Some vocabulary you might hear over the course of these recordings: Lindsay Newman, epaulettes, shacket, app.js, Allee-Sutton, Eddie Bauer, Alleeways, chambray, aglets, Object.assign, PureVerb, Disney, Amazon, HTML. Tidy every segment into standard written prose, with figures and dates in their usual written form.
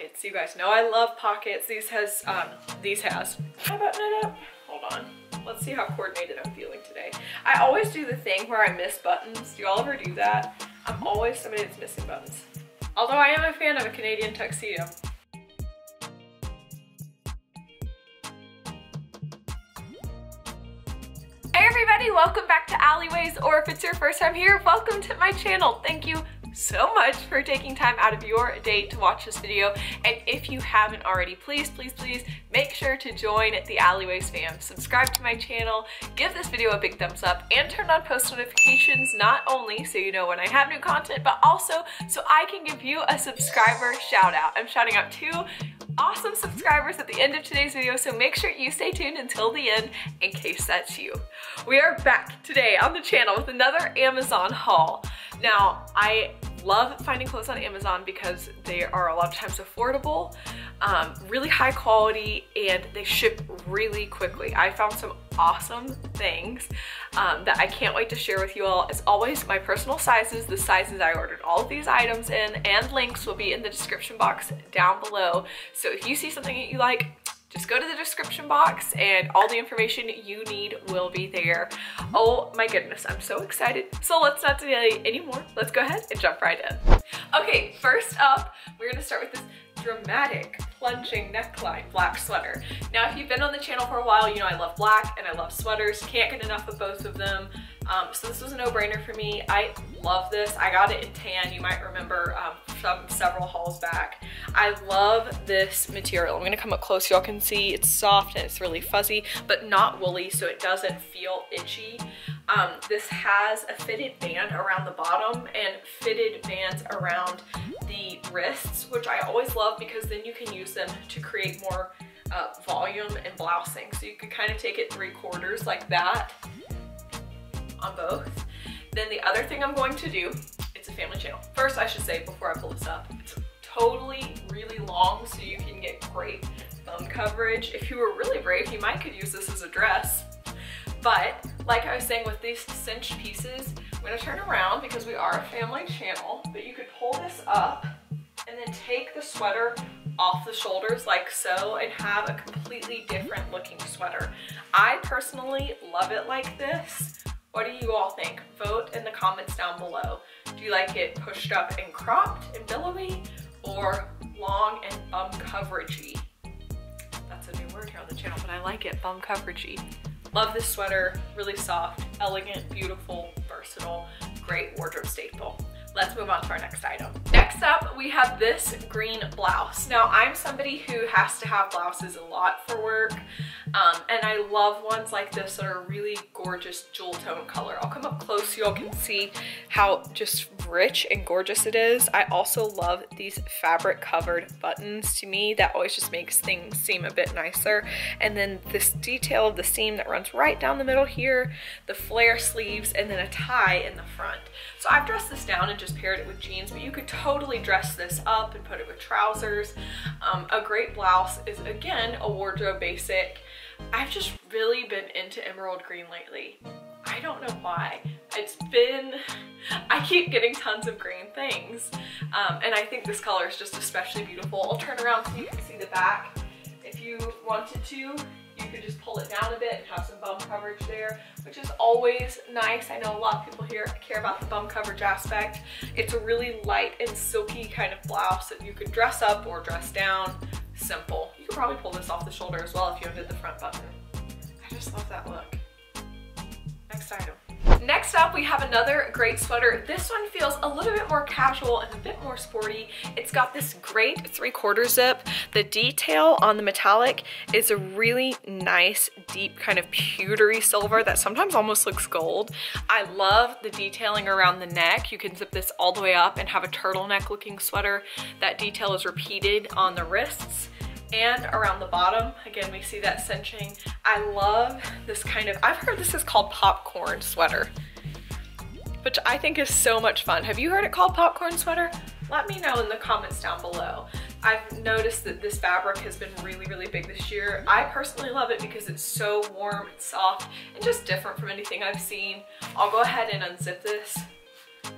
It's, you guys know I love pockets. These has. I button it up. Hold on. Let's see how coordinated I'm feeling today. I always do the thing where I miss buttons. Do y'all ever do that? I'm always somebody that's missing buttons. Although I am a fan of a Canadian tuxedo. Hey everybody, welcome back to Alleyways, or if it's your first time here, welcome to my channel. Thank you so much for taking time out of your day to watch this video, and if you haven't already, please make sure to join the Alleyways fam. Subscribe to my channel, give this video a big thumbs up, and turn on post notifications, not only so you know when I have new content, but also so I can give you a subscriber shout out. I'm shouting out two awesome subscribers at the end of today's video, so make sure you stay tuned until the end in case that's you. We are back today on the channel with another Amazon haul. Now, I love finding clothes on Amazon because they are a lot of times affordable, really high quality, and they ship really quickly. I found some awesome things that I can't wait to share with you all. As always, my personal sizes, the sizes I ordered all of these items in, and links will be in the description box down below. So if you see something that you like, just go to the description box and all the information you need will be there. Oh my goodness, I'm so excited. So let's not delay anymore. Let's go ahead and jump right in. Okay, first up, we're gonna start with this dramatic plunging neckline black sweater. Now, if you've been on the channel for a while, you know I love black and I love sweaters. Can't get enough of both of them. So this was a no-brainer for me. I love this. I got it in tan. You might remember from several hauls back. I love this material. I'm gonna come up close so y'all can see. It's soft and it's really fuzzy, but not woolly, so it doesn't feel itchy. This has a fitted band around the bottom and fitted bands around the wrists, which I always love because then you can use them to create more volume and blousing. So you could kind of take it 3/4 like that on both. Then the other thing I'm going to do, it's a family channel. First, I should say before I pull this up, it's totally really long so you can get great bum coverage. If you were really brave, you might could use this as a dress. But like I was saying with these cinched pieces, I'm gonna turn around because we are a family channel, but you could pull this up and then take the sweater off the shoulders like so and have a completely different looking sweater. I personally love it like this. What do you all think? Vote in the comments down below. Do you like it pushed up and cropped and billowy, or long and bum coveragey? That's a new word here on the channel, but I like it, bum coveragey. Love this sweater, really soft, elegant, beautiful, versatile, great wardrobe staple. Let's move on to our next item. Next up, we have this green blouse. Now, I'm somebody who has to have blouses a lot for work, and I love ones like this that are really gorgeous jewel tone color. I'll come up close so y'all can see how just rich and gorgeous it is. I also love these fabric covered buttons. To me, that always just makes things seem a bit nicer. And then this detail of the seam that runs right down the middle here, the flare sleeves, and then a tie in the front. So I've dressed this down and just paired it with jeans, but you could totally dress this up and put it with trousers. A great blouse is, again, a wardrobe basic. I've just really been into emerald green lately. I don't know why. I keep getting tons of green things, and I think this color is just especially beautiful. I'll turn around so you can see the back. If you wanted to, you could just pull it down a bit and have some bum coverage there, which is always nice. I know a lot of people here care about the bum coverage aspect. It's a really light and silky kind of blouse that you could dress up or dress down. Simple. You could probably pull this off the shoulder as well if you undid the front button. I just love that look. Next item. Next up, we have another great sweater. This one feels a little bit more casual and a bit more sporty. It's got this great 3/4 zip. The detail on the metallic is a really nice, deep kind of pewtery silver that sometimes almost looks gold. I love the detailing around the neck. You can zip this all the way up and have a turtleneck looking sweater. That detail is repeated on the wrists and around the bottom. Again, we see that cinching. I love this kind of, I've heard this is called popcorn sweater, which I think is so much fun. Have you heard it called popcorn sweater? Let me know in the comments down below. I've noticed that this fabric has been really big this year. I personally love it because it's so warm and soft and just different from anything I've seen. I'll go ahead and unzip this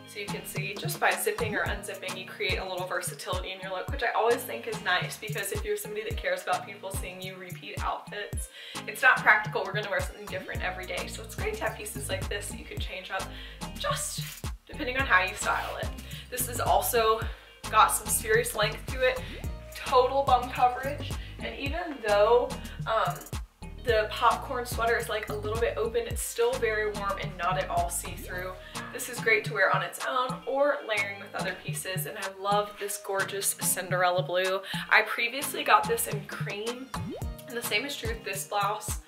So you can see just by zipping or unzipping, you create a little versatility in your look, which I always think is nice, because if you're somebody that cares about people seeing you repeat outfits, it's not practical. We're gonna wear something different every day. So it's great to have pieces like this that you can change up just depending on how you style it. This has also got some serious length to it, total bum coverage. And even though the popcorn sweater is like a little bit open, it's still very warm and not at all see-through. This is great to wear on its own or layering with other pieces, and I love this gorgeous Cinderella blue. I previously got this in cream, and the same is true with this blouse.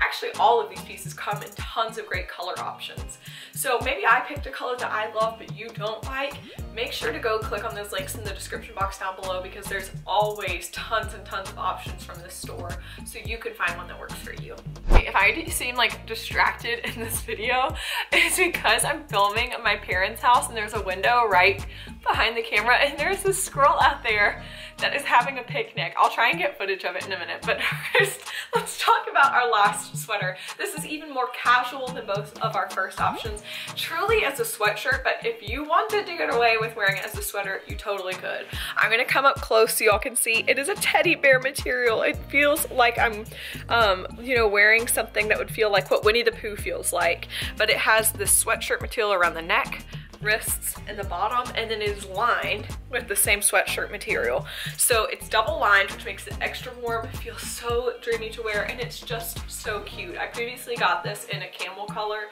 Actually, all of these pieces come in tons of great color options. So maybe I picked a color that I love but you don't like. Make sure to go click on those links in the description box down below, because there's always tons and tons of options from this store, so you can find one that works for you. If I seem like distracted in this video, it's because I'm filming at my parents' house, and there's a window right behind the camera, and there's this squirrel out there that is having a picnic. I'll try and get footage of it in a minute, but first let's talk about our last sweater. This is even more casual than both of our first options, truly as a sweatshirt, but if you wanted to get away with wearing it as a sweater, you totally could. I'm gonna come up close so y'all can see. It is a teddy bear material. It feels like I'm you know, wearing something that would feel like what Winnie the Pooh feels like, but it has this sweatshirt material around the neck, wrists, and the bottom, and then it is lined with the same sweatshirt material. So it's double lined, which makes it extra warm. It feels so dreamy to wear, and it's just so cute. I previously got this in a camel color,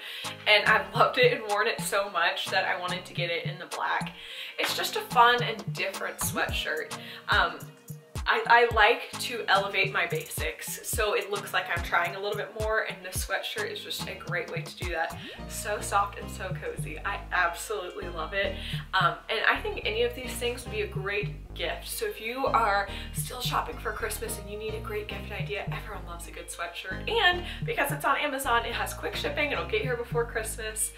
and I've loved it and worn it so much that I wanted to get it in the black. It's just a fun and different sweatshirt. I like to elevate my basics, so it looks like I'm trying a little bit more, and this sweatshirt is just a great way to do that. So soft and so cozy. I absolutely love it. And I think any of these things would be a great gift. So if you are still shopping for Christmas and you need a great gift idea, everyone loves a good sweatshirt. And because it's on Amazon, it has quick shipping. It'll get here before Christmas.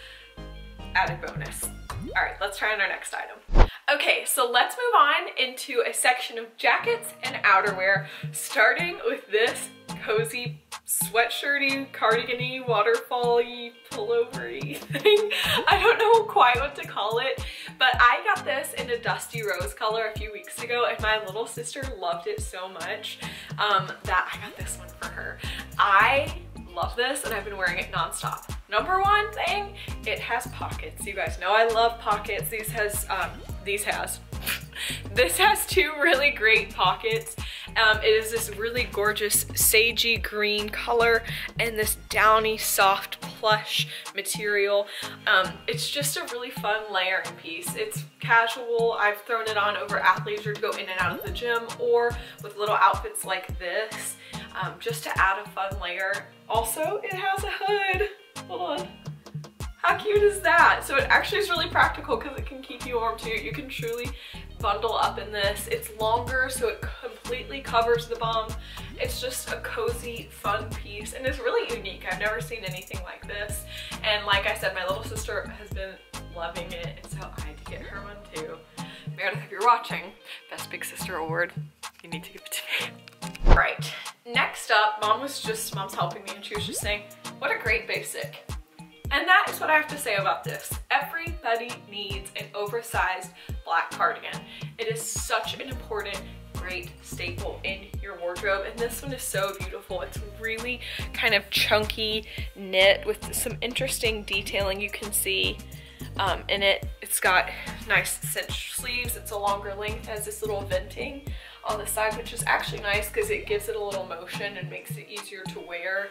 Added bonus. All right, let's try on our next item. Okay, so let's move on into a section of jackets and outerwear, starting with this cozy sweatshirty, cardigan-y, waterfall-y, pullover-y thing. I don't know quite what to call it, but I got this in a dusty rose color a few weeks ago, and my little sister loved it so much that I got this one for her. I love this, and I've been wearing it nonstop. Number one thing, it has pockets. You guys know I love pockets. This has two really great pockets. It is this really gorgeous sagey green color and this downy soft plush material. It's just a really fun layering piece. It's casual. I've thrown it on over athleisure to go in and out of the gym, or with little outfits like this, just to add a fun layer. Also, it has a hood. Hold on. How cute is that? So it actually is really practical because it can keep you warm too. You can truly bundle up in this. It's longer, so it completely covers the bum. It's just a cozy, fun piece, and it's really unique. I've never seen anything like this. And like I said, my little sister has been loving it, and so I had to get her one too. Meredith, if you're watching, Best Big Sister Award, you need to give it to me. Right, next up, mom's helping me, and she was just saying, what a great basic. And that is what I have to say about this. Everybody needs an oversized black cardigan. It is such an important, great staple in your wardrobe, and this one is so beautiful. It's really kind of chunky knit with some interesting detailing you can see in it. It's got nice cinch sleeves. It's a longer length, has this little venting on the side, which is actually nice because it gives it a little motion and makes it easier to wear.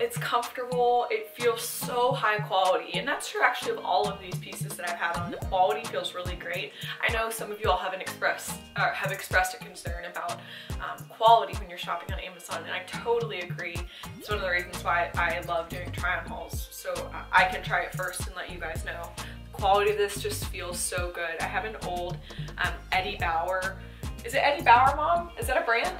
It's comfortable. It feels so high quality, and that's true actually of all of these pieces that I've had on. The quality feels really great. I know some of you all have expressed a concern about quality when you're shopping on Amazon, and I totally agree. It's one of the reasons why I love doing try-on hauls, so I can try it first and let you guys know. The quality of this just feels so good. I have an old Eddie Bauer. Is it Eddie Bauer, Mom? Is that a brand?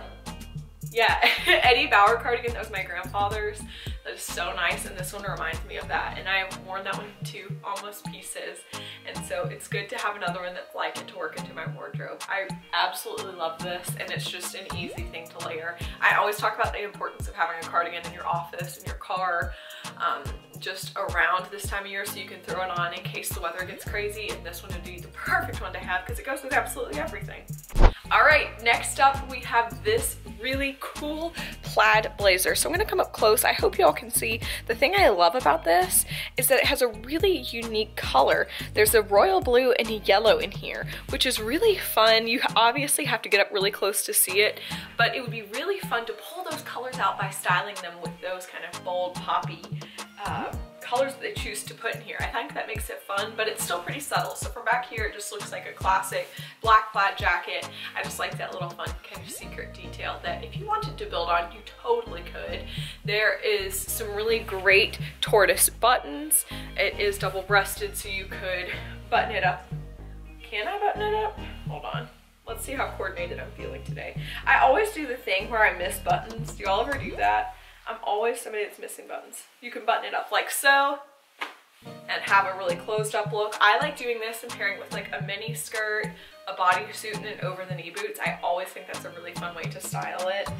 Yeah, Eddie Bauer cardigan. That was my grandfather's. That is so nice, and this one reminds me of that. And I have worn that one to almost pieces, and so it's good to have another one that's like it to work into my wardrobe. I absolutely love this, and it's just an easy thing to layer. I always talk about the importance of having a cardigan in your office, in your car, just around this time of year, so you can throw it on in case the weather gets crazy, and this one would be the perfect one to have because it goes with absolutely everything. All right, next up we have this really cool plaid blazer. So I'm gonna come up close. I hope you all can see. The thing I love about this is that it has a really unique color. There's a royal blue and a yellow in here, which is really fun. You obviously have to get up really close to see it, but it would be really fun to pull those colors out by styling them with those kind of bold poppy colors that they choose to put in here. I think that makes it fun, but it's still pretty subtle. So from back here, it just looks like a classic black plaid jacket. I just like that little fun kind of secret detail that if you wanted to build on, you totally could. There is some really great tortoise buttons. It is double-breasted, so you could button it up. Can I button it up? Hold on. Let's see how coordinated I'm feeling today. I always do the thing where I miss buttons. Do y'all ever do that? I'm always somebody that's missing buttons. You can button it up like so and have a really closed up look. I like doing this and pairing with like a mini skirt, a bodysuit, and an over the knee boots. I always think that's a really fun way to style it.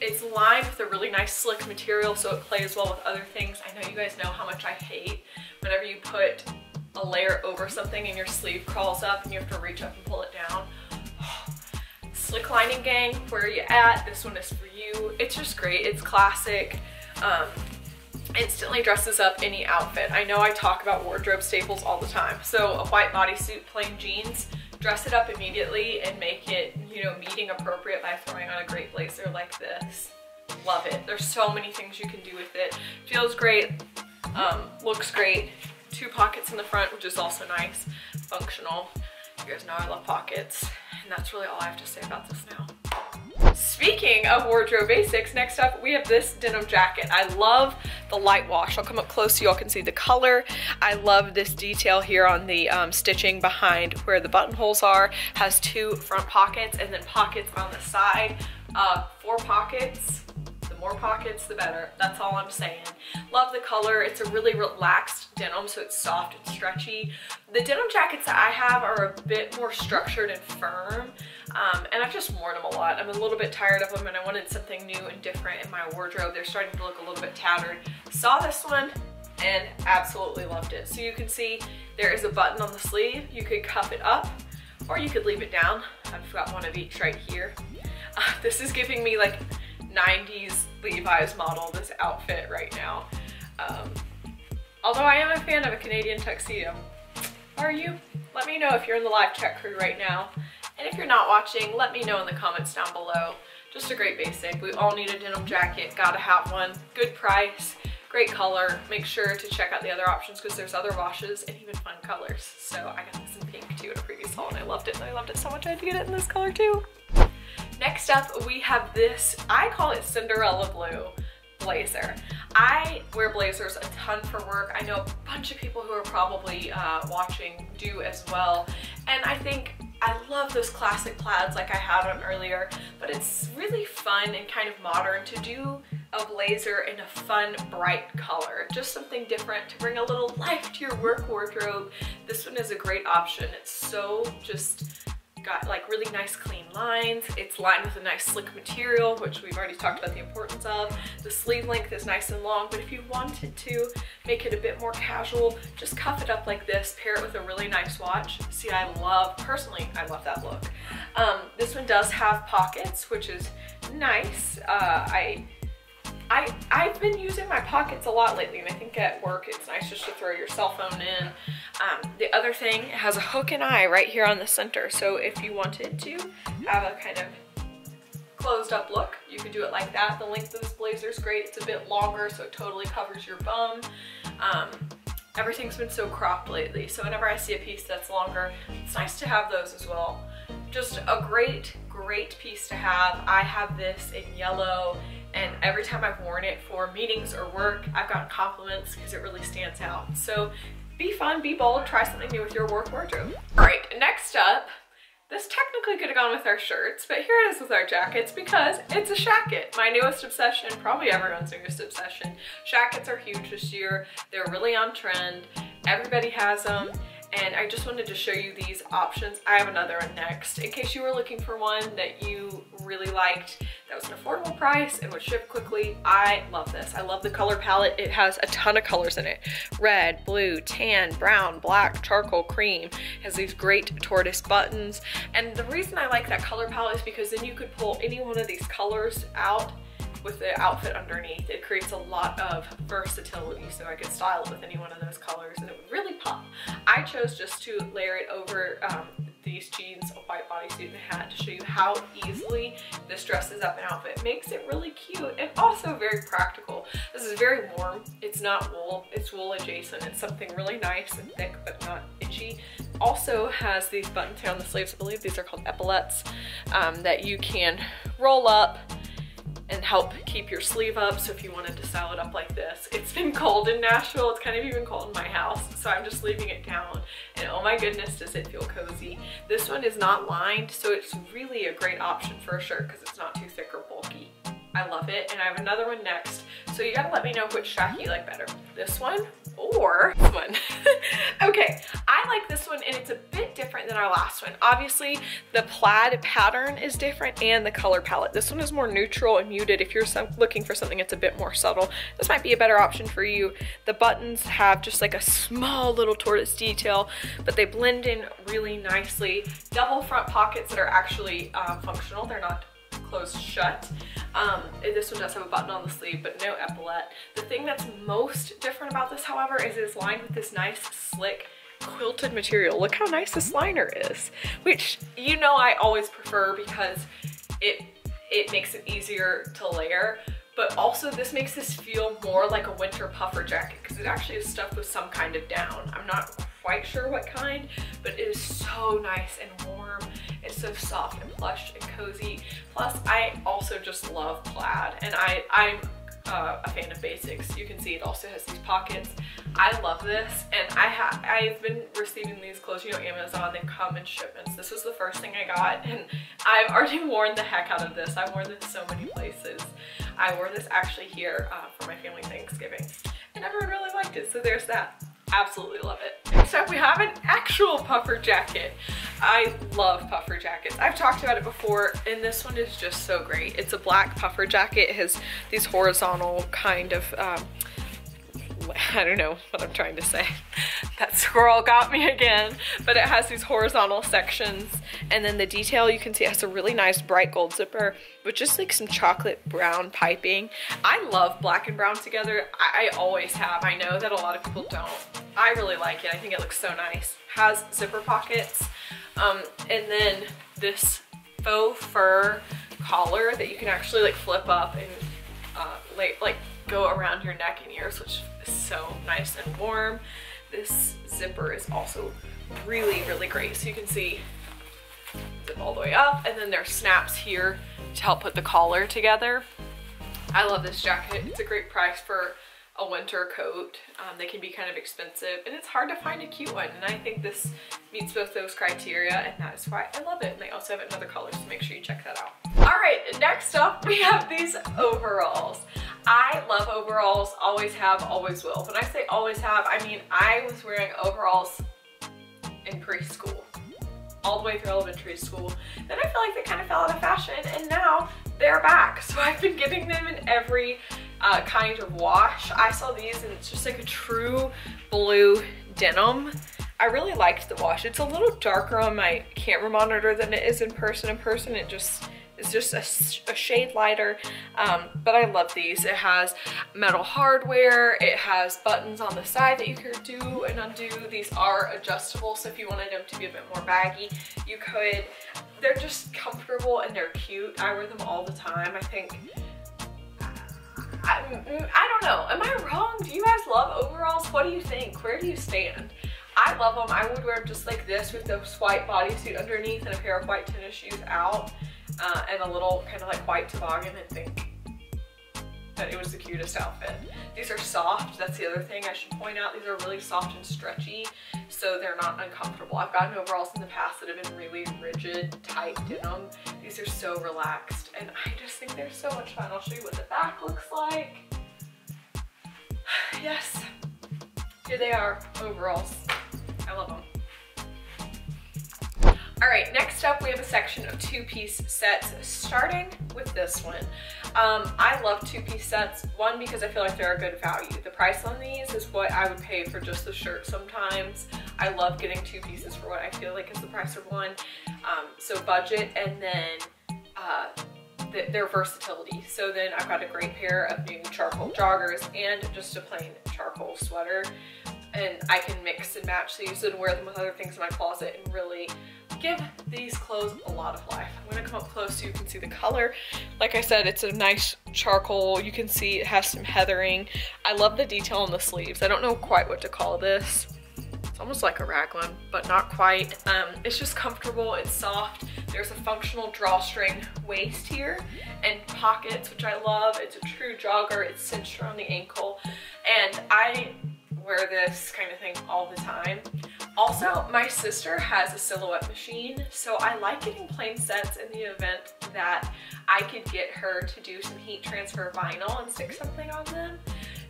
It's lined with a really nice slick material, so it plays well with other things. I know you guys know how much I hate whenever you put a layer over something and your sleeve crawls up and you have to reach up and pull it down. Slick lining gang, where are you at? This one is for you. It's just great. It's classic. Instantly dresses up any outfit. I know I talk about wardrobe staples all the time. So a white bodysuit, plain jeans, dress it up immediately and make it, you know, meeting appropriate by throwing on a great blazer like this. Love it. There's so many things you can do with it. Feels great, looks great. Two pockets in the front, which is also nice, functional. You guys know I love pockets. And that's really all I have to say about this now. Speaking of wardrobe basics, next up we have this denim jacket. I love the light wash. I'll come up close so y'all can see the color. I love this detail here on the stitching behind where the buttonholes are. Has two front pockets and then pockets on the side. Four pockets. More pockets, the better. That's all I'm saying. Love the color. It's a really relaxed denim, so it's soft and stretchy. The denim jackets that I have are a bit more structured and firm, and I've just worn them a lot. I'm a little bit tired of them, and I wanted something new and different in my wardrobe. They're starting to look a little bit tattered. Saw this one and absolutely loved it. So you can see there is a button on the sleeve. You could cuff it up, or you could leave it down. I've got one of each right here. This is giving me like 90s Levi's model, this outfit right now. Although I am a fan of a Canadian tuxedo. Are you? Let me know if you're in the live chat crew right now. And if you're not watching, let me know in the comments down below. Just a great basic. We all need a denim jacket, gotta have one. Good price, great color. Make sure to check out the other options because there's other washes and even fun colors. So I got this in pink too in a previous haul and I loved it. And I loved it so much I had to get it in this color too. Next up, we have this, I call it Cinderella blue blazer. I wear blazers a ton for work. I know a bunch of people who are probably watching do as well. And I think I love those classic plaids like I had on earlier, but it's really fun and kind of modern to do a blazer in a fun, bright color. Just something different to bring a little life to your work wardrobe. This one is a great option. It's so just got like really nice clean lines. It's lined with a nice slick material, which we've already talked about the importance of. The sleeve length is nice and long, but if you wanted to make it a bit more casual, just cuff it up like this, pair it with a really nice watch. See, I love, personally, I love that look. This one does have pockets, which is nice. I've been using my pockets a lot lately, and I think at work it's nice just to throw your cell phone in. The other thing, it has a hook and eye right here on the center, so if you wanted to have a kind of closed up look, you could do it like that. The length of this blazer is great. It's a bit longer, so it totally covers your bum. Everything's been so cropped lately, so whenever I see a piece that's longer, it's nice to have those as well. Just a great, great piece to have. I have this in yellow, and every time I've worn it for meetings or work, I've gotten compliments because it really stands out. So be fun, be bold, try something new with your work wardrobe. All right, next up, this technically could have gone with our shirts, but here it is with our jackets because it's a shacket. My newest obsession, probably everyone's newest obsession. Shackets are huge this year. They're really on trend. Everybody has them. And I just wanted to show you these options. I have another one next, in case you were looking for one that you really liked. that was an affordable price and would ship quickly. I love this. I love the color palette. It has a ton of colors in it. Red, blue, tan, brown, black, charcoal, cream. It has these great tortoise buttons. And the reason I like that color palette is because then you could pull any one of these colors out with the outfit underneath. It creates a lot of versatility, so I could style it with any one of those colors and it would really pop. I chose just to layer it over these jeans, a white bodysuit, and a hat to show you how easily this dresses up an outfit. Makes it really cute and also very practical. This is very warm. It's not wool. It's wool adjacent. It's something really nice and thick but not itchy. Also has these buttons here on the sleeves. I believe these are called epaulettes that you can roll up and help keep your sleeve up. So if you wanted to style it up like this, it's been cold in Nashville. It's kind of even cold in my house, so I'm just leaving it down. And oh my goodness, does it feel cozy. This one is not lined, so it's really a great option for a shirt because it's not too thick or bulky. I love it, and I have another one next. So you gotta let me know which shack you like better, this one or this one. Okay, I like this one, and it's a bit different than our last one. Obviously, the plaid pattern is different and the color palette. This one is more neutral and muted. If you're looking for something that's a bit more subtle, this might be a better option for you. The buttons have just like a small little tortoise detail, but they blend in really nicely. Double front pockets that are actually functional. They're not closed shut. This one does have a button on the sleeve, but no epaulette. The thing that's most different about this, however, is it's lined with this nice, slick, quilted material. Look how nice this liner is, which, you know, I always prefer because it makes it easier to layer. But also this makes this feel more like a winter puffer jacket because it actually is stuffed with some kind of down. I'm not quite sure what kind, but it is so nice and warm. It's so soft and plush and cozy. Plus, I also just love plaid, and I'm a fan of basics. You can see it also has these pockets. I love this, and I've been receiving these clothes, you know, Amazon. They come in shipments. This was the first thing I got, and I've already worn the heck out of this. I've worn this so many places. I wore this actually here for my family Thanksgiving, and everyone really liked it, so there's that. Absolutely love it. Next up, we have an actual puffer jacket. I love puffer jackets. I've talked about it before, and this one is just so great. It's a black puffer jacket. It has these horizontal kind of, I don't know what I'm trying to say. That squirrel got me again. But it has these horizontal sections, and then the detail, you can see it has a really nice bright gold zipper with just like some chocolate brown piping. I love black and brown together. I always have. I know that a lot of people don't. I really like it. I think it looks so nice. Has zipper pockets, and then this faux fur collar that you can actually like flip up and like go around your neck and ears, which is so nice and warm. This zipper is also really, really great. So you can see zip all the way up, and then there's snaps here to help put the collar together. I love this jacket. It's a great price for a winter coat. They can be kind of expensive, and it's hard to find a cute one, and I think this meets both those criteria, and that is why I love it. And they also have it in other colors, so make sure you check that out. All right, next up we have these overalls. I love overalls, always have, always will. When I say always have, I mean I was wearing overalls in preschool, all the way through elementary school. Then I feel like they kind of fell out of fashion, and now they're back. So I've been getting them in every kind of wash. I saw these, and it's just like a true blue denim. I really liked the wash. It's a little darker on my camera monitor than it is in person. In person, it just is just a shade lighter, but I love these. It has metal hardware. It has buttons on the side that you can do and undo. These are adjustable, so if you wanted them to be a bit more baggy, you could. They're just comfortable and they're cute. I wear them all the time. I think, I don't know. Am I wrong? Do you guys love overalls? What do you think? Where do you stand? I love them. I would wear them just like this with this white bodysuit underneath and a pair of white tennis shoes out, and a little kind of like white toboggan, and think that it was the cutest outfit. These are soft. That's the other thing I should point out. These are really soft and stretchy, so they're not uncomfortable. I've gotten overalls in the past that have been really rigid, tight denim. These are so relaxed, and I just think they're so much fun. I'll show you what the back looks like. Yes, here they are, overalls. I love them. All right, next up we have a section of two-piece sets, starting with this one. I love two-piece sets, one because I feel like they're a good value. The price on these is what I would pay for just the shirt sometimes. I love getting two pieces for what I feel like is the price of one. So budget, and then their versatility. So then I've got a great pair of new charcoal joggers and just a plain charcoal sweater. And I can mix and match these and wear them with other things in my closet and really give these clothes a lot of life. I'm gonna come up close so you can see the color. Like I said, it's a nice charcoal. You can see it has some heathering. I love the detail on the sleeves. I don't know quite what to call this. It's almost like a raglan, but not quite. It's just comfortable, it's soft. There's a functional drawstring waist here and pockets, which I love. It's a true jogger, it's cinched around the ankle. And I wear this kind of thing all the time. Also, my sister has a silhouette machine, so I like getting plain sets in the event that I could get her to do some heat transfer vinyl and stick something on them.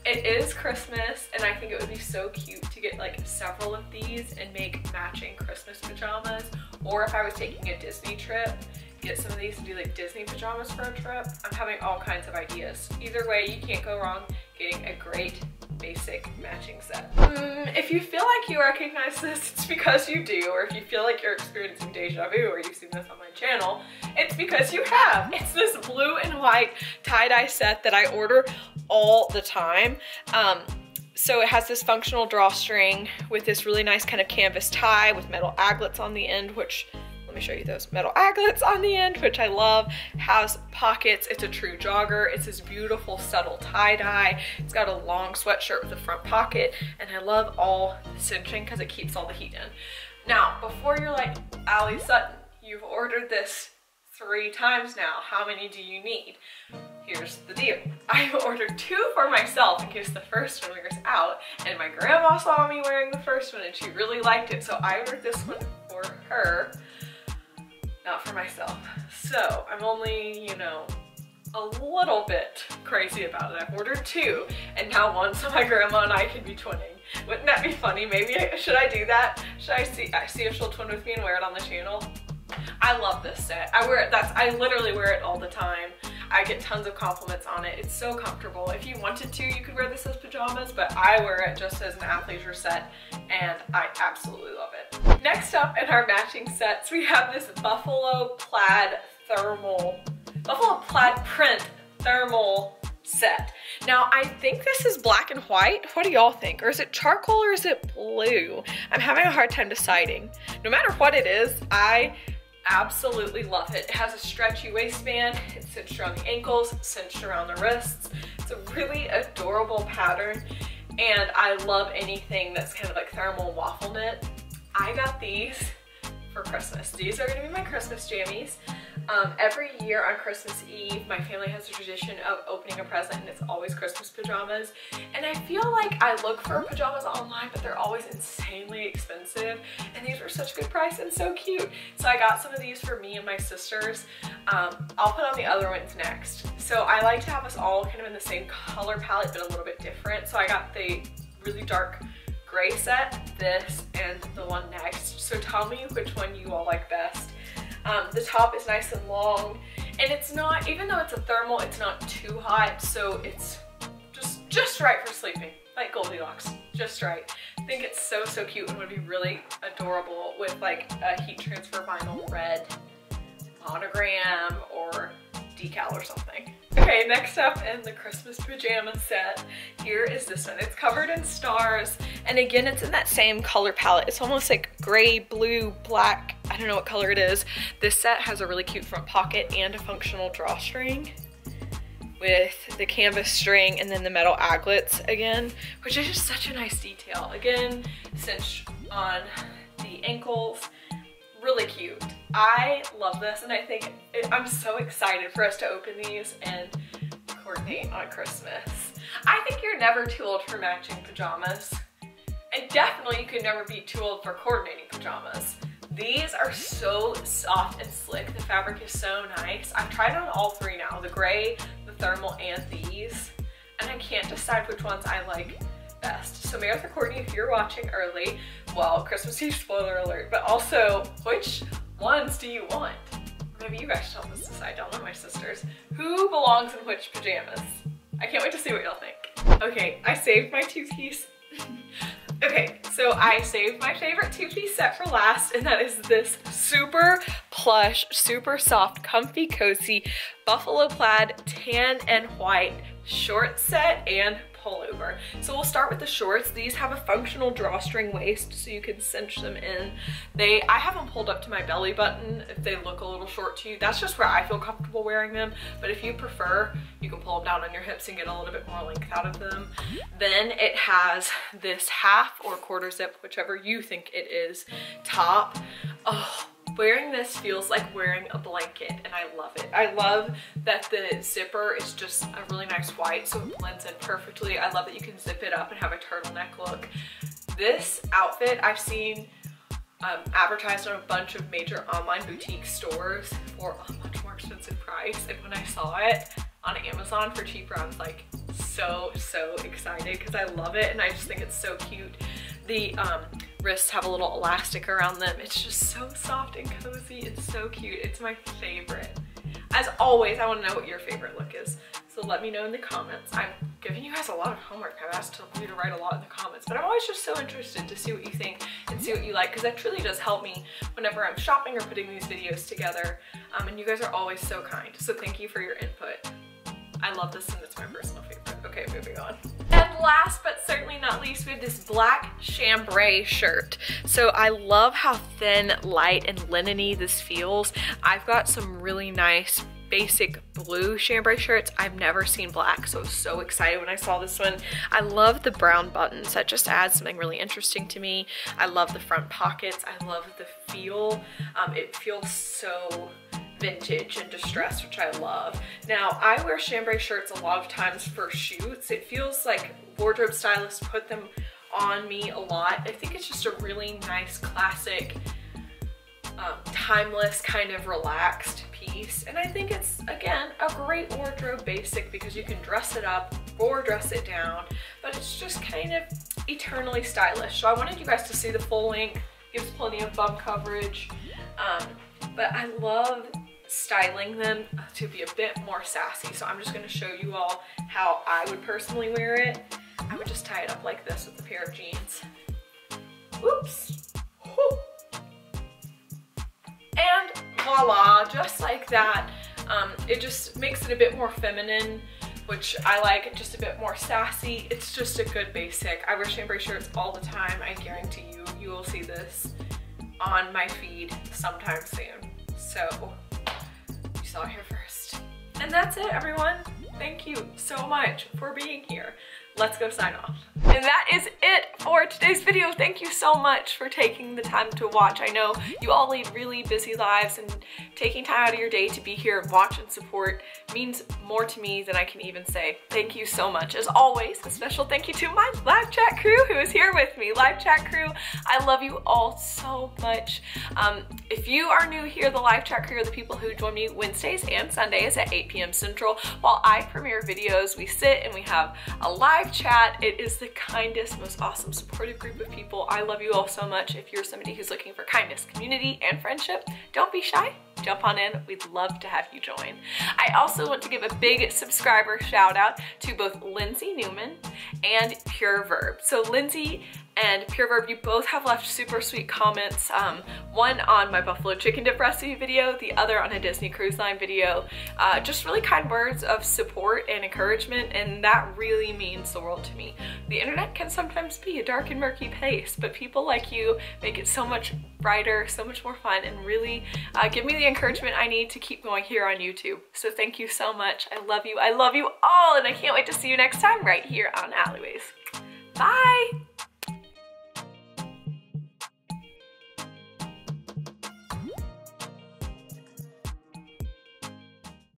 It is Christmas, and I think it would be so cute to get like several of these and make matching Christmas pajamas, or if I was taking a Disney trip, get some of these and do like Disney pajamas for a trip. I'm having all kinds of ideas. Either way, you can't go wrong getting a great basic matching set. If you feel like you recognize this, it's because you do, or if you feel like you're experiencing deja vu or you've seen this on my channel, it's because you have. It's this blue and white tie-dye set that I order all the time. So it has this functional drawstring with this really nice kind of canvas tie with metal aglets on the end, which, let me show you those metal aglets on the end, which I love. Has pockets, it's a true jogger. It's this beautiful subtle tie-dye. It's got a long sweatshirt with a front pocket, and I love all the cinching because it keeps all the heat in. Now, before you're like, Allee-Sutton, you've ordered this 3 times now. How many do you need? Here's the deal. I ordered 2 for myself in case the first one wears out, and my grandma saw me wearing the first one and she really liked it, so I ordered this one for her. Not for myself. So I'm only, you know, a little bit crazy about it. I've ordered 2, and now one, so my grandma and I could be twinning. Wouldn't that be funny? Maybe, should I do that? Should I see if she'll twin with me and wear it on the channel? I love this set. I wear it, I literally wear it all the time. I get tons of compliments on it. It's so comfortable. If you wanted to, you could wear this as pajamas, but I wear it just as an athleisure set, and I absolutely love it. Next up in our matching sets, we have this buffalo plaid print thermal set. Now, I think this is black and white. What do y'all think? Or is it charcoal or is it blue? I'm having a hard time deciding. No matter what it is, I absolutely love it. It has a stretchy waistband, it's cinched around the ankles, cinched around the wrists. It's a really adorable pattern, and I love anything that's kind of like thermal waffle knit. I got these for Christmas. These are gonna be my Christmas jammies. Every year on Christmas Eve, my family has a tradition of opening a present, and it's always Christmas pajamas. And I feel like I look for pajamas online, but they're always insanely expensive, and these were such a good price and so cute. So I got some of these for me and my sisters. I'll put on the other ones next. So I like to have us all kind of in the same color palette, but a little bit different. So I got the really dark gray set, this, and the one next. So tell me which one you all like best. The top is nice and long, and it's not, even though it's a thermal, it's not too hot, so it's just right for sleeping, like Goldilocks, just right. I think it's so, so cute and would be really adorable with like a heat transfer vinyl red monogram or decal or something. Okay, next up in the Christmas pajama set, here is this one. It's covered in stars, and again, it's in that same color palette. It's almost like gray, blue, black, I don't know what color it is. This set has a really cute front pocket and a functional drawstring with the canvas string and then the metal aglets again, which is just such a nice detail. Again, cinched on the ankles. Really cute. I love this, and I think I'm so excited for us to open these and coordinate on Christmas. I think you're never too old for matching pajamas, and definitely you could never be too old for coordinating pajamas. These are so soft and slick. The fabric is so nice. I've tried on all 3 now, the gray, the thermal, and these, and I can't decide which ones I like best. So Marathon Courtney, if you're watching early, well, Christmas Eve spoiler alert, but also, which ones do you want? Maybe you guys should help us decide down there, my sisters. Who belongs in which pajamas? I can't wait to see what y'all think. Okay, I saved my two-piece. Okay, so I saved my favorite two-piece set for last, and that is this super plush, super soft, comfy, cozy buffalo plaid tan and white short set and pullover. So we'll start with the shorts. These have a functional drawstring waist, so you can cinch them in. I have them pulled up to my belly button if they look a little short to you. That's just where I feel comfortable wearing them, but if you prefer, you can pull them down on your hips and get a little bit more length out of them. Then it has this half or quarter zip, whichever you think it is, top. Oh, wearing this feels like wearing a blanket, and I love it. I love that the zipper is just a really nice white, so it blends in perfectly. I love that you can zip it up and have a turtleneck look. This outfit I've seen advertised on a bunch of major online boutique stores for a much more expensive price, and when I saw it on Amazon for cheaper, I was like so excited because I love it and I just think it's so cute. The wrists have a little elastic around them. It's just so soft and cozy. It's so cute. It's my favorite. As always, I want to know what your favorite look is, so let me know in the comments. I'm giving you guys a lot of homework. I've asked you to write a lot in the comments, but I'm always just so interested to see what you think and see what you like, because that truly does help me whenever I'm shopping or putting these videos together, and you guys are always so kind, so thank you for your input. I love this, and it's my personal favorite. Okay, moving on. And last but certainly not least, we have this black chambray shirt. So I love how thin, light, and linen-y this feels. I've got some really nice basic blue chambray shirts. I've never seen black, so I was so excited when I saw this one. I love the brown buttons. That just adds something really interesting to me. I love the front pockets. I love the feel. It feels so vintage and distressed, which I love. Now, I wear chambray shirts a lot of times for shoots. It feels like wardrobe stylists put them on me a lot. I think it's just a really nice, classic, timeless, kind of relaxed piece. And I think it's, again, a great wardrobe basic because you can dress it up or dress it down, but it's just kind of eternally stylish. So I wanted you guys to see the full length. Gives plenty of bum coverage, but I love styling them to be a bit more sassy. So I'm just going to show you all how I would personally wear it. I would just tie it up like this with a pair of jeans. Oops. Whew. And voila, just like that. It just makes it a bit more feminine, which I like, just a bit more sassy. It's just a good basic. I wear chambray shirts all the time. I guarantee you, you will see this on my feed sometime soon. So you saw it here first. And that's it, everyone. Thank you so much for being here. Let's go sign off. And that is it for today's video. Thank you so much for taking the time to watch. I know you all lead really busy lives, and taking time out of your day to be here and watch and support means more to me than I can even say. Thank you so much. As always, a special thank you to my live chat crew who is here with me. Live chat crew, I love you all so much. If you are new here, the live chat crew are the people who join me Wednesdays and Sundays at 8 p.m. Central. While I premiere videos, we sit and we have a live chat. It is the kindest, most awesome, supportive group of people. I love you all so much. If you're somebody who's looking for kindness, community, and friendship, don't be shy. Jump on in. We'd love to have you join. I also want to give a big subscriber shout out to both Lindsay Newman and PureVerb. So Lindsay and PureVerb, you both have left super sweet comments. One on my buffalo chicken dip recipe video, the other on a Disney Cruise Line video. Just really kind words of support and encouragement, and that really means the world to me. The internet can sometimes be a dark and murky place, but people like you make it so much brighter, so much more fun, and really give me the encouragement I need to keep going here on YouTube. So thank you so much. I love you all, and I can't wait to see you next time right here on Alleyways. Bye!